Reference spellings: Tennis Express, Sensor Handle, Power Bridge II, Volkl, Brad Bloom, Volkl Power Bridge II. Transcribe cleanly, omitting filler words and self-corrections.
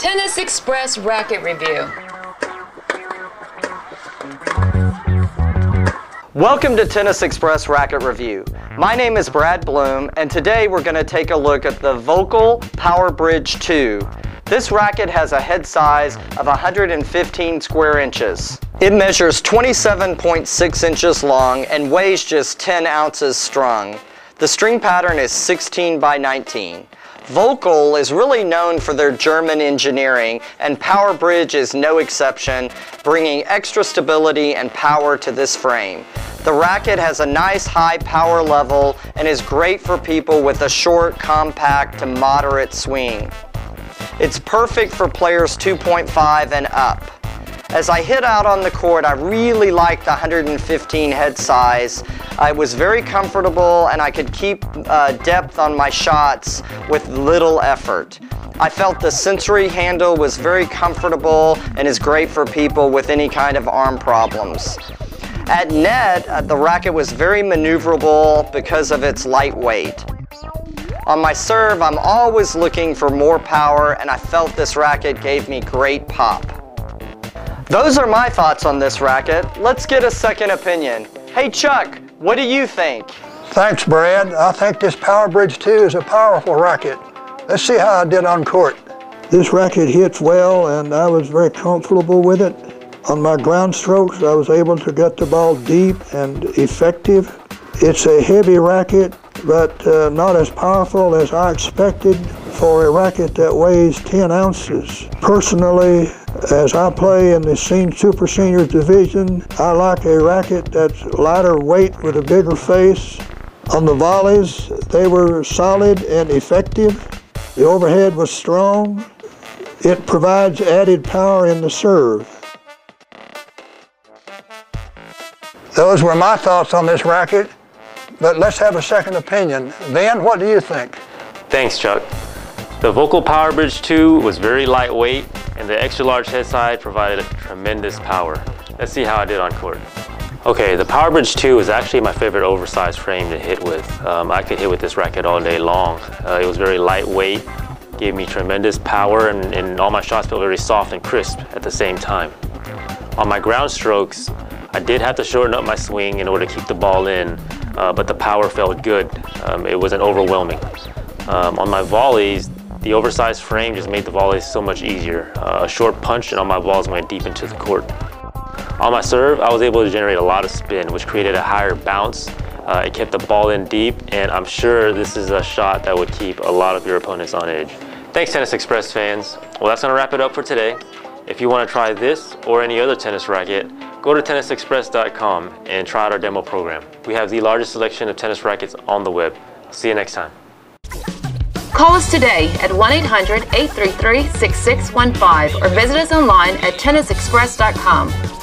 Tennis Express racket review. Welcome to Tennis Express racket review. My name is Brad Bloom, and today we're going to take a look at the Volkl Power Bridge II. This racket has a head size of 115 square inches. It measures 27.6 inches long and weighs just 10 ounces strung. The string pattern is 16 by 19. Volkl is really known for their German engineering, and Power Bridge is no exception, bringing extra stability and power to this frame. The racket has a nice high power level and is great for people with a short, compact to moderate swing. It's perfect for players 2.5 and up. As I hit out on the court, I really liked the 115 head size. I was very comfortable and I could keep depth on my shots with little effort. I felt the sensory handle was very comfortable and is great for people with any kind of arm problems. At net, the racket was very maneuverable because of its lightweight. On my serve, I'm always looking for more power, and I felt this racket gave me great pop. Those are my thoughts on this racket. Let's get a second opinion. Hey Chuck, what do you think? Thanks Brad. I think this Power Bridge II is a powerful racket. Let's see how I did on court. This racket hits well, and I was very comfortable with it. On my ground strokes, I was able to get the ball deep and effective. It's a heavy racket, but not as powerful as I expected for a racket that weighs 10 ounces. Personally, as I play in the Super Senior division, I like a racket that's lighter weight with a bigger face. On the volleys, they were solid and effective. The overhead was strong. It provides added power in the serve. Those were my thoughts on this racket. But let's have a second opinion. Van, what do you think? Thanks, Chuck. The Volkl Power Bridge II was very lightweight, and the extra large head side provided tremendous power. Let's see how I did on court. Okay, the Power Bridge II is actually my favorite oversized frame to hit with. I could hit with this racket all day long. It was very lightweight, gave me tremendous power, and all my shots felt very soft and crisp at the same time. On my ground strokes, I did have to shorten up my swing in order to keep the ball in, but the power felt good. It wasn't overwhelming. On my volleys, the oversized frame just made the volleys so much easier. A short punch and all my balls went deep into the court. On my serve, I was able to generate a lot of spin, which created a higher bounce. It kept the ball in deep, and I'm sure this is a shot that would keep a lot of your opponents on edge. Thanks, Tennis Express fans. Well, that's gonna wrap it up for today. If you want to try this or any other tennis racket, go to tennisexpress.com and try out our demo program. We have the largest selection of tennis rackets on the web. See you next time. Call us today at 1-800-833-6615 or visit us online at tennisexpress.com.